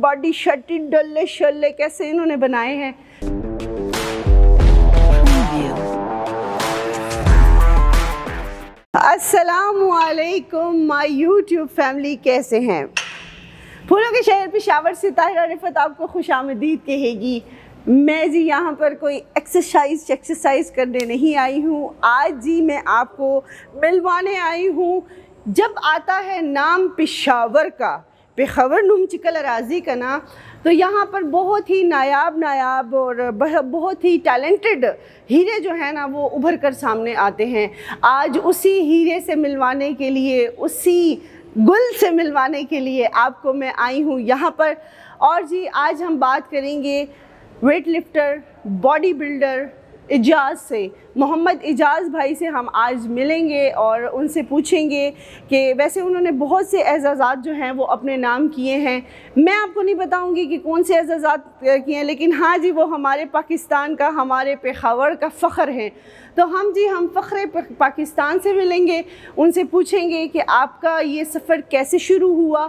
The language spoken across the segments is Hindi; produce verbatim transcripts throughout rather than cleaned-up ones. बॉडी शर्टी डल्ले शल्ले कैसे इन्होंने बनाए हैं। अस्सलामुअलैकुम माय यूट्यूब फैमिली, कैसे हैं? फूलों के शहर पेशावर से ताहिरा रिफत आपको खुशामदीद कहेगी। मैं जी यहाँ पर कोई एक्सरसाइज एक्सरसाइज करने नहीं आई हूँ, आज जी मैं आपको मिलवाने आई हूँ। जब आता है नाम पेशावर का, पेशावर नुम चिकल अराजी का ना, तो यहाँ पर बहुत ही नायाब नायाब और बहुत ही टैलेंटेड हीरे जो है ना वो उभर कर सामने आते हैं। आज उसी हीरे से मिलवाने के लिए, उसी गुल से मिलवाने के लिए आपको मैं आई हूँ यहाँ पर। और जी आज हम बात करेंगे weight lifter, body builder Ijaz से, मोहम्मद इजाज़ भाई से हम आज मिलेंगे और उनसे पूछेंगे कि वैसे उन्होंने बहुत से एजाज़ात जो हैं वो अपने नाम किए हैं। मैं आपको नहीं बताऊंगी कि कौन से एजाज़ात किए हैं, लेकिन हाँ जी वो हमारे पाकिस्तान का, हमारे पेशावर का फ़ख्र हैं। तो हम जी हम फ़ख्रे पाकिस्तान से मिलेंगे, उनसे पूछेंगे कि आपका ये सफ़र कैसे शुरू हुआ,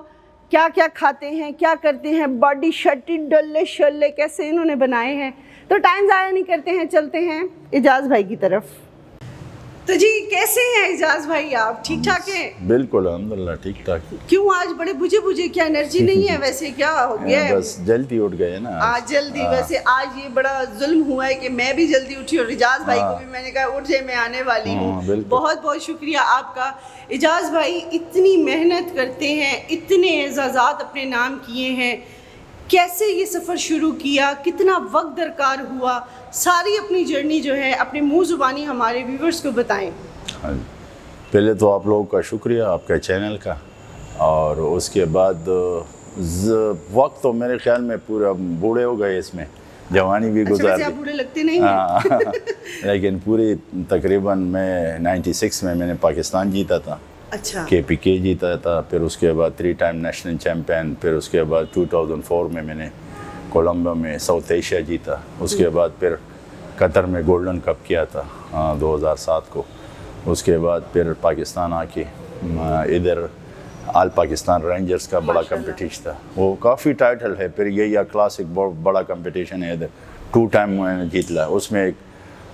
क्या क्या खाते हैं, क्या करते हैं, बॉडी शर्टी डल्ले शल्ले कैसे इन्होंने बनाए हैं। तो टाइम ज़ाया नहीं करते हैं, चलते हैं इजाज़ भाई की तरफ। तो जी कैसे हैं इजाज़ भाई, आप ठीक ठाक हैं? बिल्कुल अल्हम्दुलिल्लाह ठीक ठाक। क्यों आज बड़े बुझे बुझे, क्या एनर्जी नहीं है? वैसे क्या हो गया है? बस जल्दी उठ गए ना आज, जल्दी। वैसे आज ये बड़ा जुल्म हुआ है कि मैं भी जल्दी उठी और इजाज़ भाई को भी मैंने कहा उठ जाए, मैं आने वाली हूँ। बहुत बहुत शुक्रिया आपका। इजाज़ भाई इतनी मेहनत करते हैं, इतने एजाज़ात अपने नाम किए हैं, कैसे ये सफ़र शुरू किया, कितना वक्त दरकार हुआ, सारी अपनी जर्नी जो है अपने मुँह ज़ुबानी हमारे व्यूवर्स को बताएं। हाँ, पहले तो आप लोगों का शुक्रिया आपके चैनल का, और उसके बाद वक्त तो मेरे ख्याल में पूरा बूढ़े हो गए, इसमें जवानी भी अच्छा गुजार आप बूढ़े लगते नहीं हैं। लेकिन पूरी तकरीबन मैं नाइन्टी सिक्स में मैंने पाकिस्तान जीता था, अच्छा केपीके जीता था, फिर उसके बाद थ्री टाइम नेशनल चैम्पियन, फिर उसके बाद टू थाउज़ेंड फोर में मैंने कोलंबिया में साउथ एशिया जीता, उसके बाद फिर कतर में गोल्डन कप किया था आ, दो हज़ार सात को। उसके बाद फिर पाकिस्तान आके इधर ऑल पाकिस्तान रेंजर्स का बड़ा कंपटीशन था, वो काफ़ी टाइटल है। फिर ये या क्लासिक बड़ा कंपटीशन है, इधर टू टाइम मैंने जीत लिया। उसमें एक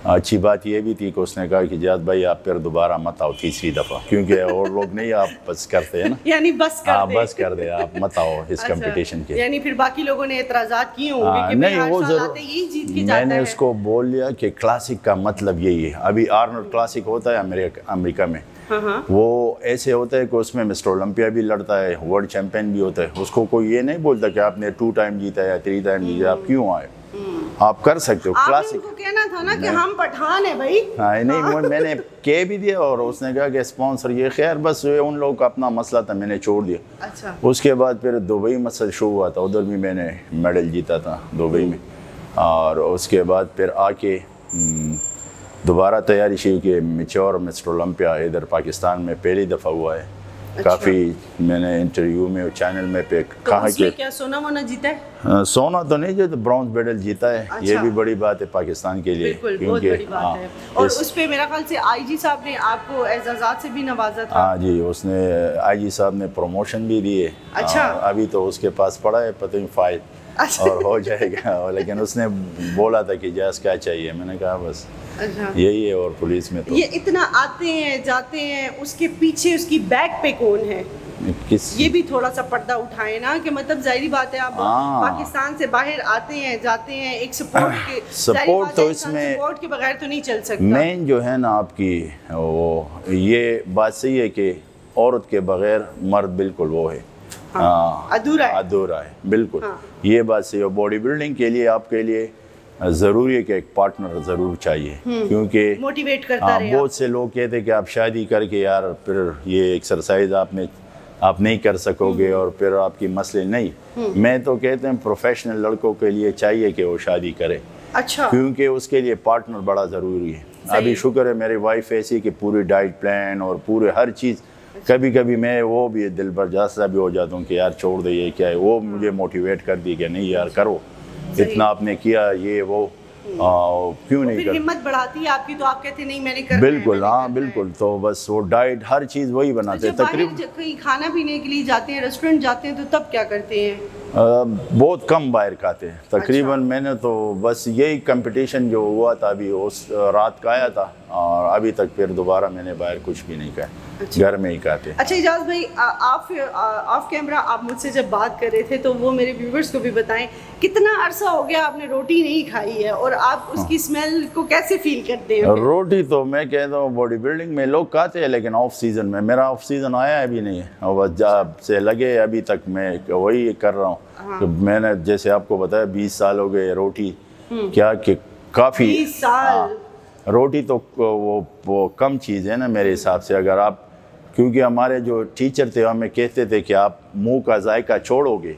अच्छी बात यह भी थी कि उसने कहा कि इजाज़ भाई आप फिर दोबारा मत आओ तीसरी दफ़ा, क्योंकि और लोग नहीं, आप बस करते हैं ना, यानी बस कर दे, बस कर दे आप मत आओ इस अच्छा, कंपटीशन के। यानी फिर बाकी लोगों ने एतराज़ात किए होंगे कि नहीं, वो जरूर मैंने उसको बोल लिया कि क्लासिक का मतलब यही है। अभी आर्नोल्ड क्लासिक होता है अमेरिका में, वो ऐसे होता है कि उसमें मिस्टर ओलंपिया भी लड़ता है, वर्ल्ड चैम्पियन भी होता है। उसको कोई ये नहीं बोलता कि आपने टू टाइम जीता या थ्री टाइम जीता, आप क्यों आए, आप कर सकते हो। क्लासिक को कहना था ना कि हम पठान है भाई। हाँ नहीं हाँ। मैंने कह भी दिया और उसने कहा कि स्पॉन्सर ये खैर बस ये उन लोगों का अपना मसला था, मैंने छोड़ दिया। अच्छा उसके बाद फिर दुबई मसल शो हुआ था, उधर भी मैंने मेडल जीता था दुबई में, और उसके बाद फिर आके दोबारा तैयारी शुरू की। पेशावर मिस्टर ओलंपिया इधर पाकिस्तान में पहली दफ़ा हुआ है। अच्छा। काफ़ी मैंने इंटरव्यू में चैनल में पे तो कहा कि क्या सोना वोना जीता है? आ, सोना तो नहीं जीता, ब्रॉन्ज मेडल जीता है। अच्छा। ये भी बड़ी बात है पाकिस्तान के लिए, क्योंकि और इस... उस पे मेरा ख्याल से आईजी साहब ने आपको एजाज़ात से भी नवाजा था। हाँ जी, उसने आईजी साहब ने प्रमोशन भी दिए। अच्छा आ, अभी तो उसके पास पड़ा है पता नहीं फाइल, और हो जाएगा। लेकिन उसने बोला था कि इजाज़ क्या चाहिए, मैंने कहा बस अच्छा। यही है। और पुलिस में तो ये इतना आते हैं जाते हैं, उसके पीछे उसकी बैक पे कौन है, किस ये भी थोड़ा सा पर्दा उठाए ना, कि मतलब जाहिर बात है आप पाकिस्तान से बाहर आते हैं जाते हैं, एक सपोर्ट के सपोर्ट तो इसमें सपोर्ट के बगैर तो नहीं चल सकता। मेन जो है ना आपकी वो ये बात सही है कि औरत के बगैर मर्द बिल्कुल वो है हाँ, अधूरा है, अधूरा है बिल्कुल। हाँ। ये बात सही है। बॉडी बिल्डिंग के लिए आपके लिए ज़रूरी है कि एक पार्टनर ज़रूर चाहिए, क्योंकि मोटिवेट करता हाँ, रहे। बहुत से लोग कहते हैं कि आप शादी करके यार फिर ये एक्सरसाइज आपने आप नहीं कर सकोगे और फिर आपकी मसले नहीं। मैं तो कहते हैं प्रोफेशनल लड़कों के लिए चाहिए कि वो शादी करे, अच्छा, क्योंकि उसके लिए पार्टनर बड़ा ज़रूरी है। अभी शुक्र है मेरी वाइफ ऐसी कि पूरी डाइट प्लान और पूरे हर चीज़, कभी कभी मैं वो भी दिल बर्दाश्त भी हो जाता हूँ कि यार छोड़ दे ये क्या है, वो मुझे मोटिवेट कर दी कि नहीं यार करो, इतना आपने किया ये वो आ, क्यों नहीं कर, हिम्मत बढ़ाती है आपकी। तो आप कहते नहीं मैंने कर बिल्कुल हाँ बिल्कुल। तो बस वो डाइट हर चीज़ वही बनाते हैं तकरीबन। खाना पीने के लिए जाते हैं, रेस्टोरेंट जाते हैं, तो तब क्या करते हैं? बहुत कम बाहर खाते हैं तकरीबन। अच्छा। मैंने तो बस यही कंपटीशन जो हुआ था अभी उस रात का आया था और अभी तक फिर दोबारा मैंने बाहर कुछ भी नहीं खाया। अच्छा। घर में ही खाते। अच्छा इजाज़ भाई, आप ऑफ कैमरा आप मुझसे जब बात कर रहे थे तो वो मेरे व्यूवर्स को भी बताएं कितना अरसा हो गया आपने रोटी नहीं खाई है और आप उसकी स्मेल को कैसे फील करते हैं? रोटी तो मैं कहता हूँ बॉडी बिल्डिंग में लोग खाते हैं लेकिन ऑफ सीज़न में, मेरा ऑफ सीज़न आया अभी नहीं है और जब से लगे अभी तक मैं वही कर रहा हूँ। तो मैंने जैसे आपको बताया बीस साल हो गए रोटी क्या कि काफ़ी साल रोटी तो वो वो कम चीज़ है ना मेरे हिसाब से। अगर आप, क्योंकि हमारे जो टीचर थे हमें कहते थे कि आप मुंह का जायका छोड़ोगे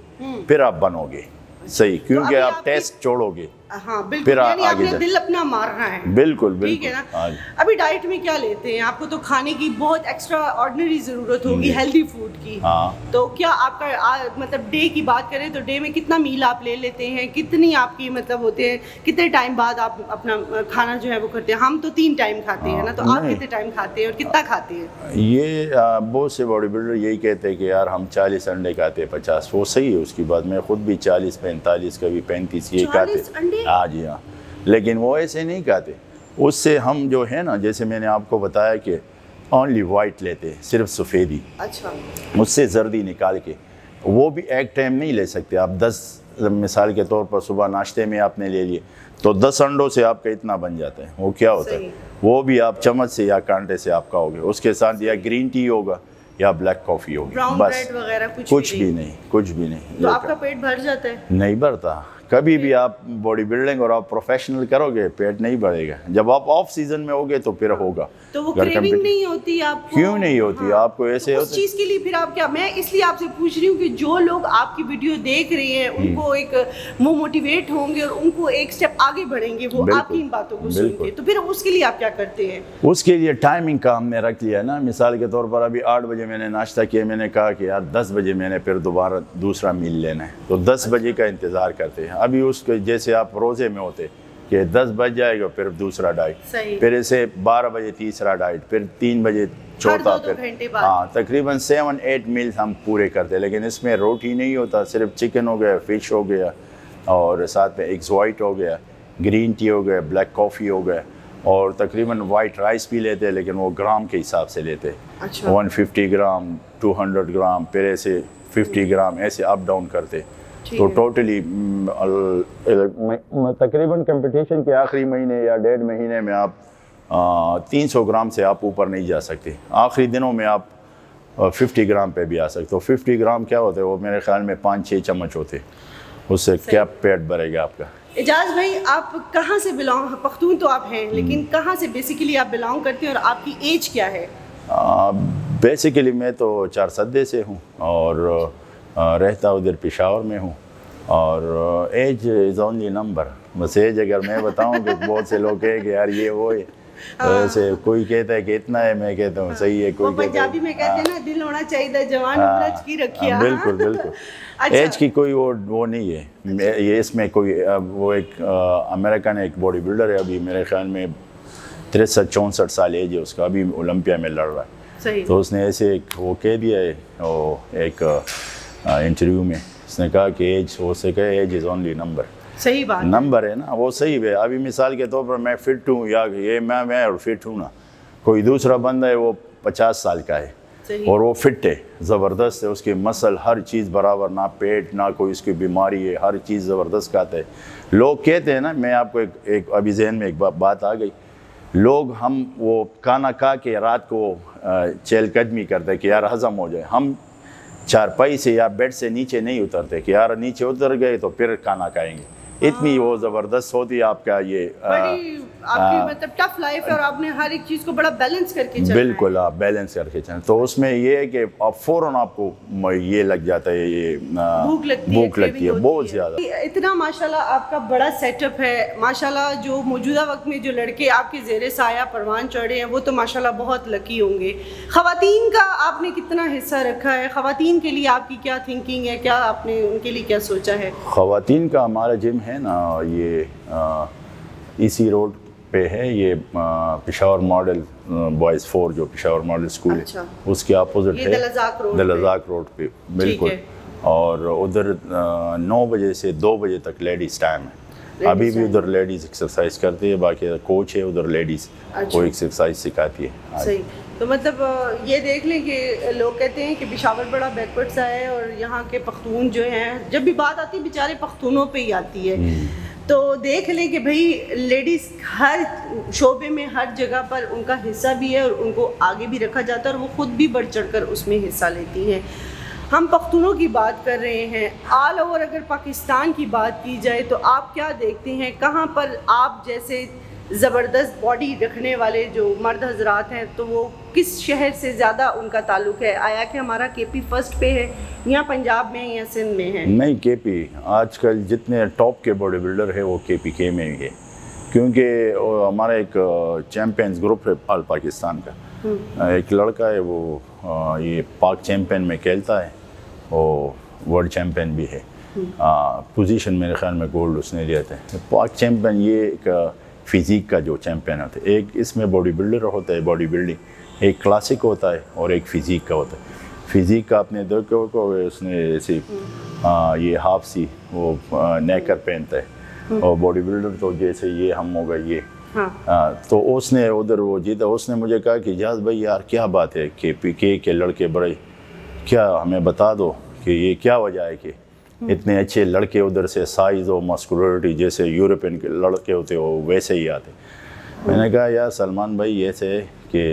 फिर आप बनोगे सही, क्योंकि तो आप, आप टेस्ट छोड़ोगे। हाँ, बिल्कुल, यानी आपने दिल अपना मारना है। बिल्कुल बिल्कुल, ठीक है ना। अभी डाइट में क्या लेते हैं? आपको तो खाने की बहुत एक्स्ट्रा ऑर्डिनरी जरूरत होगी हेल्दी फूड की। हाँ। तो क्या आपका आ, मतलब डे की बात करें तो डे में कितना मील आप ले लेते हैं? कितनी आपकी मतलब होते हैं, कितने टाइम बाद आप अपना खाना जो है वो करते हैं? हम तो तीन टाइम खाते हैं ना, तो आप कितने टाइम खाते हैं और कितना खाते हैं? ये बहुत से बॉडी बिल्डर यही कहते हैं कि यार हम चालीस अंडे खाते हैं, पचास, वो सही है उसकी बात। मैं खुद भी चालीस पैंतालीस कभी पैंतीस ये खाते। हाँ जी हाँ, लेकिन वो ऐसे नहीं खाते। उससे हम जो है ना, जैसे मैंने आपको बताया कि ओनली वाइट लेते हैं, सिर्फ सफ़ेदी। अच्छा। उससे जर्दी निकाल के, वो भी एक टाइम नहीं ले सकते आप। दस मिसाल के तौर पर सुबह नाश्ते में आपने ले लिए तो दस अंडों से आपका इतना बन जाता है। वो क्या होता है, वो भी आप चम्मच से या कांटे से आप खाओगे। उसके साथ या ग्रीन टी होगा या ब्लैक कॉफ़ी होगी, बस कुछ, कुछ भी, भी नहीं कुछ भी नहीं। तो आपका पेट भर जाता है? नहीं भरता कभी भी। आप बॉडी बिल्डिंग और आप प्रोफेशनल करोगे पेट नहीं बढ़ेगा। जब आप ऑफ सीजन में होगे तो फिर होगा। तो वो क्रेविंग नहीं होती आपको? क्यों नहीं होती? हाँ। आपको ऐसे तो उस चीज़ के लिए फिर आप क्या, मैं इसलिए आपसे पूछ रही हूँ कि जो लोग आपकी वीडियो देख रहे हैं उनको एक वो मोटिवेट होंगे और उनको एक स्टेप आगे बढ़ेंगे, वो आपकी इन बातों को सुनेंगे। तो फिर उसके लिए आप क्या करते हैं? उसके लिए टाइमिंग का हमने रख लिया ना। मिसाल के तौर पर अभी आठ बजे मैंने नाश्ता किया, मैंने कहा कि यार दस बजे मैंने फिर दोबारा दूसरा मील लेना है, तो दस बजे का इंतज़ार करते हैं। अभी उसके जैसे आप रोजे में होते कि दस बज जाएगा फिर दूसरा डाइट, फिर ऐसे बारह बजे तीसरा डाइट, फिर तीन बजे चौथा, फिर हाँ तकरीबन सेवन एट मील्स हम पूरे करते हैं। लेकिन इसमें रोटी नहीं होता, सिर्फ चिकन हो गया, फिश हो गया और साथ में एग्स वाइट हो गया, ग्रीन टी हो गया, ब्लैक कॉफ़ी हो गया और तकरीबन वाइट राइस भी लेते हैं लेकिन वो ग्राम के हिसाब से लेते हैं। अच्छा। One fifty gram, two hundred gram, फिर ऐसे फिफ्टी ग्राम, ऐसे अप डाउन करते। तो टोटली तकरीबन कंपटीशन के आखिरी महीने या डेढ़ महीने में आप आ, तीन सौ ग्राम से आप ऊपर नहीं जा सकते। आखिरी दिनों में आप पचास ग्राम पे भी आ सकते हो। पचास ग्राम क्या होते हैं, वो मेरे ख्याल में पाँच छः चम्मच होते, उससे क्या पेट भरेगा आपका। इजाज़ भाई, आप कहाँ से बिलोंग, पख्तून तो आप हैं लेकिन कहाँ से बेसिकली आप बिलोंग करते हैं और आपकी एज क्या है? आ, बेसिकली मैं तो चार सदे से हूँ और आ, रहता उधर पेशावर में हूँ और एज इज़ ओनली नंबर, बस एज अगर मैं बताऊँ कि बहुत से लोग कहे कि यार ये वो है। हाँ। तो कोई कहता है कि इतना है, मैं कहता हूँ सही है। कोई पंजाबी में कहते हैं ना, दिल होना चाहिए जवान, लचक की रखिया। बिल्कुल बिल्कुल। अच्छा। एज की कोई वो वो नहीं है। अच्छा। ये इसमें कोई वो एक अमेरिकन एक बॉडी बिल्डर है, अभी मेरे ख्याल में तिरसठ चौंसठ साल एज है उसका, अभी ओलंपिया में लड़ रहा है। सही। तो उसने ऐसे एक वो कह दिया है वो एक इंटरव्यू में, उसने कहा कि एज वो से कहे एज इज़ ओनली नंबर। सही बात, नंबर है ना, वो सही है। अभी मिसाल के तौर पर मैं फिट हूँ या ये मैं मैं और फिट हूँ ना, कोई दूसरा बंदा है वो पचास साल का है और वो फिट है, ज़बरदस्त है, उसकी मसल हर चीज़ बराबर, ना पेट ना कोई उसकी बीमारी है, हर चीज़ ज़बरदस्त खाता है। लोग कहते हैं ना, मैं आपको एक एक अभी जहन में एक बा, बात आ गई, लोग हम वो खाना खा के रात को चहलकदमी करते कि यार हज़म हो जाए, हम चारपाई से या बेड से नीचे नहीं उतरते कि यार नीचे उतर गए तो फिर खाना खाएँगे, इतनी वो जबरदस्त होती है आपका ये बड़ी आ, आपकी मतलब टफ लाइफ है और आपने हर एक चीज़ को बड़ा बैलेंस करके चलना। बिल्कुल, आप बैलेंस करके चलना। तो उसमें ये है कि आप फौरन आपको ये लग जाता है, ये भूख लगती भूख है, लगती है बहुत ज़्यादा। इतना माशाल्लाह आपका बड़ा सेटअप है माशाल्लाह, जो मौजूदा वक्त में जो लड़के आपके ज़ेरे साया परवान चढ़े हैं वो तो माशाल्लाह बहुत लकी होंगे। ख़वातीन का आपने कितना हिस्सा रखा है? ख़वातीन के लिए आपकी क्या थिंकिंग है, क्या आपने उनके लिए क्या सोचा है? ख़वातीन का हमारा जिम है ना, ये आ, इसी रोड पे है, ये पेशावर मॉडल बॉयज़ फोर जो पेशावर मॉडल स्कूल है। अच्छा। उसके अपोजिट है दलजाक रोड पे, बिल्कुल। और उधर नौ बजे से दो बजे तक लेडीज़ टाइम है। Ladies अभी भी उधर लेडीज़ एक्सरसाइज करती है, बाकी कोच है उधर लेडीज़ वो एक्सरसाइज सिखाती है। सही, तो मतलब ये देख लें कि लोग कहते हैं कि पेशावर बड़ा बैकवर्ड सा है और यहाँ के पख्तून जो हैं, जब भी बात आती है बेचारे पख्तूनों पे ही आती है। तो देख लें कि भाई लेडीज़ हर शोबे में हर जगह पर उनका हिस्सा भी है और उनको आगे भी रखा जाता है और वो खुद भी बढ़ चढ़ कर उसमें हिस्सा लेती हैं। हम पख्तूनों की बात कर रहे हैं, ऑल ओवर अगर पाकिस्तान की बात की जाए तो आप क्या देखते हैं कहाँ पर आप जैसे ज़बरदस्त बॉडी रखने वाले जो मर्द हजरात हैं तो वो किस शहर से ज़्यादा उनका ताल्लुक है? आया कि हमारा केपी फर्स्ट पे है या पंजाब में या सिंध में है? नहीं, केपी आजकल जितने टॉप के बॉडी बिल्डर है वो केपीके में ही है, क्योंकि हमारा एक चैम्पियंस ग्रुप है ऑल पाकिस्तान का। एक लड़का है वो ये पाक चैम्पियन में खेलता है, वो वर्ल्ड चैम्पियन भी है, पोजीशन मेरे ख्याल में गोल्ड उसने लिया था। पाक चैम्पियन ये एक फिज़िक का जो चैम्पियन होता है, एक इसमें बॉडी बिल्डर होता है, बॉडी बिल्डिंग एक क्लासिक होता है और एक फ़िज़िक का होता है। फ़िज़िक का अपने दो को उसने ऐसे ये हाफ सी वो नेकर पहनता है, और बॉडी बिल्डर तो जैसे ये हम होगा ये हाँ। आ, तो उसने उधर वो जीता। उसने मुझे कहा कि इजाज़ भाई यार क्या बात है के पी के के लड़के बड़े, क्या हमें बता दो कि ये क्या वजह है कि इतने अच्छे लड़के उधर से साइज और मस्कुलरिटी जैसे यूरोपियन के लड़के होते हो वैसे ही आते। मैंने कहा यार सलमान भाई ऐसे कि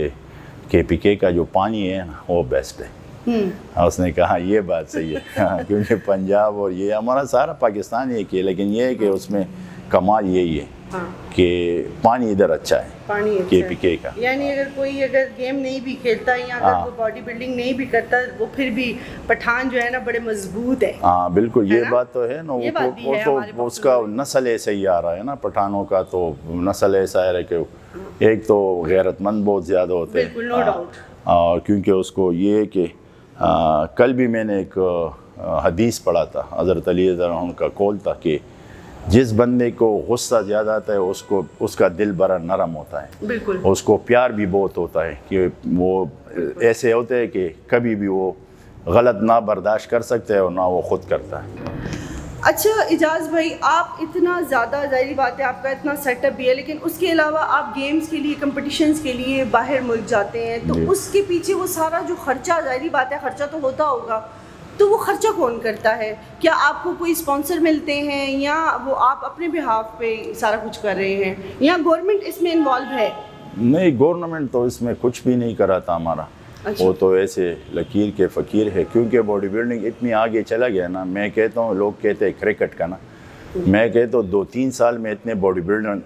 केपीके का जो पानी है ना वो बेस्ट है। उसने कहा ये बात सही है क्योंकि पंजाब और ये हमारा सारा पाकिस्तान ये कि लेकिन ये है कि उसमें कमाल यही है कि पानी इधर अच्छा है, पानी अच्छा केपीके का। यानी अगर कोई अगर गेम नहीं भी खेलता या अगर वो बॉडी बिल्डिंग नहीं भी करता वो फिर भी पठान जो है ना बड़े मजबूत है। हाँ बिल्कुल, ये बात तो है ना, वो, वो, वो है तो वो उसका नस्ल ऐसे ही आ रहा है ना पठानों का, तो नस्ल ऐसा है कि एक तो गैरतमंद बहुत ज़्यादा होते हैं, क्योंकि उसको ये है कि कल भी मैंने एक हदीस पढ़ा था, हज़रत अली का कौल था कि जिस बंदे को गुस्सा ज़्यादा आता है उसको उसका दिल बड़ा नरम होता है, बिल्कुल उसको प्यार भी बहुत होता है कि वो ऐसे होते हैं कि कभी भी वो गलत ना बर्दाश्त कर सकते हैं और ना वो ख़ुद करता है। अच्छा इजाज़ भाई, आप इतना ज़्यादा ज़ाहिर बात है आपका इतना सेटअप भी है, लेकिन उसके अलावा आप गेम्स के लिए कंपटीशंस के लिए बाहर मुल्क जाते हैं, तो उसके पीछे वो सारा जो खर्चा ज़ाहिर बात है खर्चा तो होता होगा, तो वो खर्चा कौन करता है? क्या आपको कोई स्पॉन्सर मिलते हैं या वो आप अपने बिहाफ पे सारा कुछ कर रहे हैं या गवर्नमेंट इसमें इन्वॉल्व है? नहीं, गवर्नमेंट तो इसमें कुछ भी नहीं कराता हमारा। अच्छा। वो तो ऐसे लकीर के फ़कीर है, क्योंकि बॉडी बिल्डिंग इतनी आगे चला गया ना। मैं कहता हूँ लोग कहते हैं क्रिकेट का ना, मैं कहता हूँ दो तीन साल में इतने बॉडी बिल्डर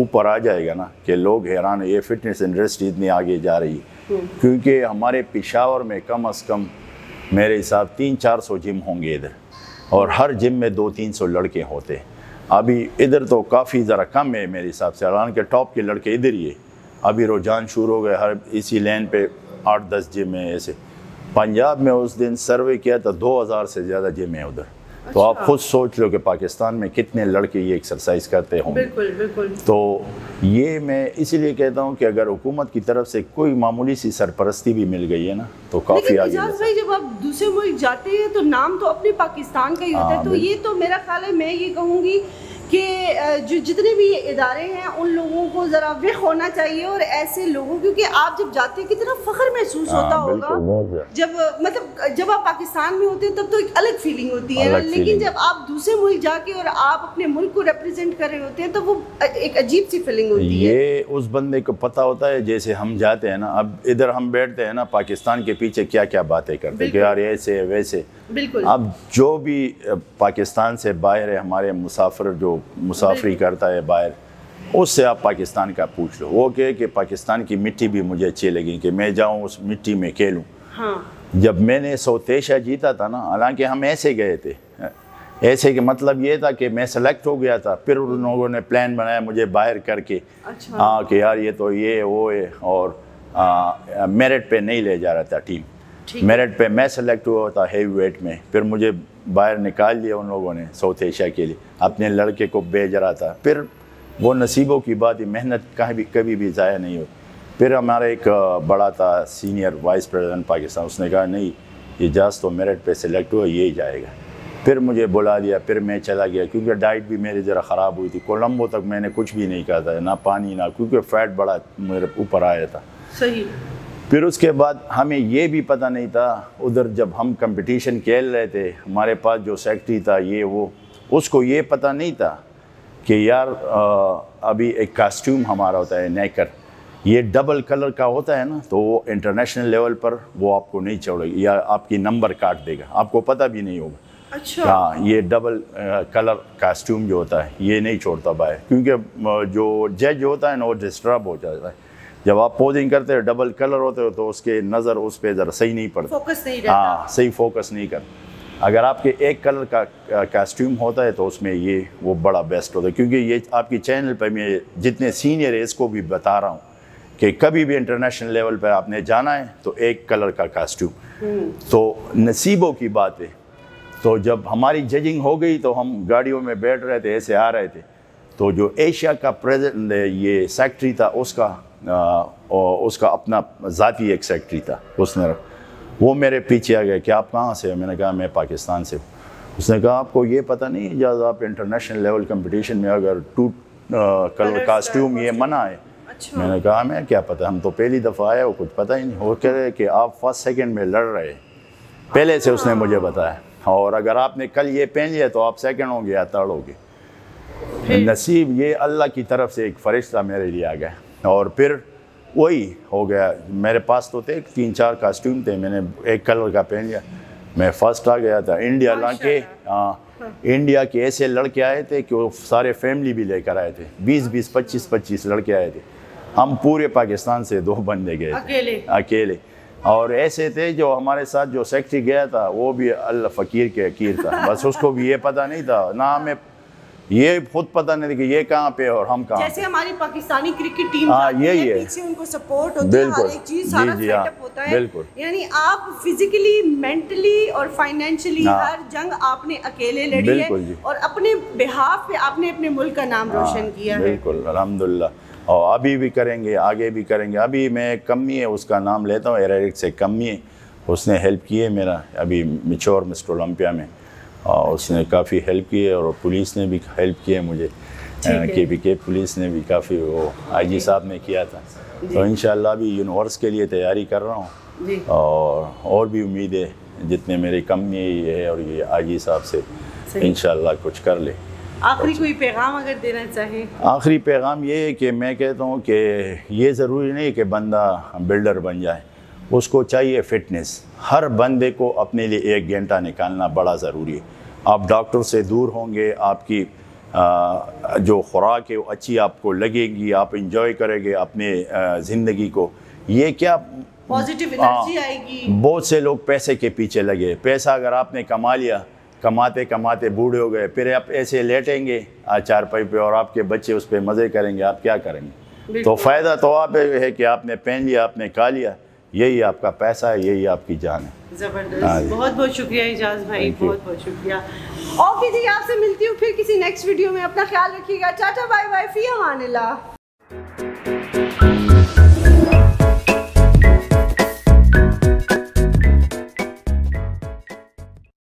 ऊपर आ जाएगा ना कि लोग हैरान है ये फिटनेस इंडस्ट्री इतनी आगे जा रही है। क्योंकि हमारे पेशावर में कम अज़ कम मेरे हिसाब तीन चार सौ जिम होंगे इधर, और हर जिम में दो तीन सौ लड़के होते। अभी इधर तो काफ़ी ज़रा कम है मेरे हिसाब से, हालांकि टॉप के लड़के इधर ही है। अभी रुझान शुरू हो गए, हर इसी लाइन पे आठ दस जिम है ऐसे। पंजाब में उस दिन सर्वे किया था दो हज़ार से ज़्यादा जिम है उधर। अच्छा। तो आप खुद सोच लो कि पाकिस्तान में कितने लड़के ये एक्सरसाइज करते होंगे। बिल्कुल बिल्कुल। तो ये मैं इसीलिए कहता हूँ कि अगर हुकूमत की तरफ से कोई मामूली सी सरपरस्ती भी मिल गई है ना तो काफ़ी आगे। इजाज़ भाई, जब आप दूसरे मुल्क जाते हैं तो नाम तो अपने पाकिस्तान का ही होता है, तो ये तो मेरा ख्याल है, मैं ये कहूँगी कि जो जितने भी इदारे हैं उन लोगों को ज़रा विख होना चाहिए और ऐसे लोगों, क्योंकि आप जब जाते हैं कितना फ़ख्र महसूस होता होगा। जब मतलब जब आप पाकिस्तान में होते हैं तब तो एक अलग फीलिंग होती है, लेकिन जब आप दूसरे मुल्क जाके और आप अपने मुल्क को रिप्रेजेंट कर रहे होते हैं तो वो एक अजीब सी फीलिंग होती है। ये उस बंदे को पता होता है, जैसे हम जाते हैं ना, अब इधर हम बैठते हैं ना पाकिस्तान के पीछे क्या क्या बातें करते हैं कि यार ऐसे वैसे। बिल्कुल। अब जो भी पाकिस्तान से बाहर है, हमारे मुसाफिर जो मुसाफरी करता है बाहर, उससे आप पाकिस्तान का पूछ लो, वो कहे कि पाकिस्तान की मिट्टी भी मुझे अच्छी लगी कि मैं जाऊं उस मिट्टी में खेलूं। हाँ। जब मैंने साउथ एशिया जीता था ना, हालांकि हम ऐसे गए थे, ऐसे के मतलब ये था कि मैं सेलेक्ट हो गया था, फिर उन लोगों ने प्लान बनाया मुझे बाहर करके। अच्छा। हाँ कि यार ये तो ये वो है, और मेरिट पे नहीं ले जा रहा था टीम, मेरिट पे मैं सेलेक्ट हुआ था हेवी वेट में, फिर मुझे बाहर निकाल लिया उन लोगों ने साउथ एशिया के लिए, अपने लड़के को भेज रहा था। फिर वो नसीबों की बात है, मेहनत कहीं भी कभी भी ज़ाया नहीं हो। फिर हमारा एक बड़ा था सीनियर वाइस प्रेसिडेंट पाकिस्तान, उसने कहा नहीं इजाज़ तो मेरिट पे सिलेक्ट हुआ, यही जाएगा। फिर मुझे बुला लिया, फिर मैं चला गया क्योंकि डाइट भी मेरी ज़रा ख़राब हुई थी। कोलंबो तक मैंने कुछ भी नहीं कहा था, ना पानी ना, क्योंकि फ़ैट बड़ा मेरे ऊपर आया था। सही। फिर उसके बाद हमें ये भी पता नहीं था, उधर जब हम कंपटीशन खेल रहे थे हमारे पास जो सेक्रेटरी था ये वो, उसको ये पता नहीं था कि यार आ, अभी एक कास्ट्यूम हमारा होता है नेकर, ये डबल कलर का होता है ना, तो वो इंटरनेशनल लेवल पर वो आपको नहीं छोड़ेगा या आपकी नंबर काट देगा, आपको पता भी नहीं होगा। अच्छा। हाँ, ये डबल आ, कलर कास्ट्यूम जो होता है ये नहीं छोड़ता बाहर, क्योंकि जो जज होता है ना वो डिस्टर्ब हो जाता है जब आप पोजिंग करते हो, डबल कलर होते हो तो उसके नज़र उस पर ज़रा सही नहीं पड़ता, फोकस नहीं रहता। हाँ, सही फोकस नहीं करता। अगर आपके एक कलर का कास्ट्यूम होता है तो उसमें ये वो बड़ा बेस्ट होता है, क्योंकि ये आपकी चैनल पर मैं जितने सीनियर है इसको भी बता रहा हूँ कि कभी भी इंटरनेशनल लेवल पर आपने जाना है तो एक कलर का कास्ट्यूम, तो नसीबों की बात है। तो जब हमारी जजिंग हो गई तो हम गाड़ियों में बैठ रहे थे, ऐसे आ रहे थे, तो जो एशिया का प्रेजेंट ये सेक्रेटरी था उसका आ, उसका अपना ज़ाती एक सेक्रेटरी था, उसने वो मेरे पीछे आ गया कि आप कहाँ से हो, मैंने कहा मैं पाकिस्तान से हूँ। उसने कहा आपको ये पता नहीं इजाज़, आप इंटरनेशनल लेवल कंपटीशन में अगर टू कलर कास्ट्यूम ये मना है। अच्छा। मैंने कहा मैं क्या पता, हम तो पहली दफ़ा आया, वो कुछ पता ही नहीं। वो कह रहे कि आप फर्स्ट सेकंड में लड़ रहे, पहले से उसने मुझे बताया, और अगर आपने कल ये पहन लिया तो आप सेकंड होंगे या थर्ड होंगे। नसीब ये अल्लाह की तरफ से एक फरिश्ता मेरे लिए आ गया, और फिर वही हो गया। मेरे पास तो थे तीन चार कास्ट्यूम थे, मैंने एक कलर का पहन लिया, मैं फर्स्ट आ गया था। इंडिया लाके हाँ, इंडिया के ऐसे लड़के आए थे कि वो सारे फैमिली भी लेकर आए थे, बीस बीस पच्चीस पच्चीस लड़के आए थे। हम पूरे पाकिस्तान से दो बंदे गए अकेले अकेले और ऐसे थे जो हमारे साथ जो सेक्रेटरी गया था वो भी अल्लाह फ़कीर के अकीर था, बस उसको भी ये पता नहीं था ना, हमें ये खुद पता नहीं कि ये कहाँ पे और हम कहाँ। जैसे हमारी पाकिस्तानी क्रिकेट टीम हाँ यही है, पीछे उनको सपोर्ट होता है, हर एक चीज सारा सेटअप होता है। बिल्कुल। यानी आप फिजिकली, मेंटली और फाइनेंशियली हर जंग आपने अकेले लड़ी है, और अपने बिहाफ पे आपने अपने मुल्क का नाम रोशन किया है। बिल्कुल, अल्हम्दुलिल्लाह, और अभी भी करेंगे, आगे भी करेंगे। अभी मैं कमी है उसका नाम लेता हूँ, एरेरिक से कमी है, उसने हेल्प की है मेरा अभी मिचौर मिस्टर ओलंपिया में, और उसने काफ़ी हेल्प की है, और पुलिस ने भी हेल्प की है मुझे, केपीके पुलिस ने भी काफ़ी, वो आईजी साहब ने किया था। तो इंशाल्लाह अभी यूनिवर्स के लिए तैयारी कर रहा हूँ, और और भी उम्मीद है जितने मेरे कम ये है, और ये आईजी साहब से इंशाल्लाह कुछ कर ले। आखिरी कोई पैगाम अगर देना चाहे? आखिरी पैगाम ये है कि मैं कहता हूँ कि ये ज़रूरी नहीं कि बंदा बिल्डर बन जाए, उसको चाहिए फ़िटनेस। हर बंदे को अपने लिए एक घंटा निकालना बड़ा ज़रूरी है। आप डॉक्टर से दूर होंगे, आपकी आ, जो खुराक है वो अच्छी आपको लगेगी, आप इंजॉय करेंगे अपने ज़िंदगी को। ये क्या पॉजिटिव एनर्जी आएगी। बहुत से लोग पैसे के पीछे लगे, पैसा अगर आपने कमा लिया, कमाते कमाते बूढ़े हो गए, फिर आप ऐसे लेटेंगे चारपाई पे और आपके बच्चे उस पर मज़े करेंगे, आप क्या करेंगे? तो फ़ायदा तो आप है कि आपने पहन लिया, आपने खा लिया, यही आपका पैसा है, यही आपकी जान है। ज़बरदस्त। बहुत बहुत शुक्रिया इजाज़ भाई, बहुत बहुत शुक्रिया। और किसी आपसे मिलती हूँ फिर किसी नेक्स्ट वीडियो में, अपना ख्याल रखिएगा। टाटा, बाय बाय, फी अमानिल्लाह।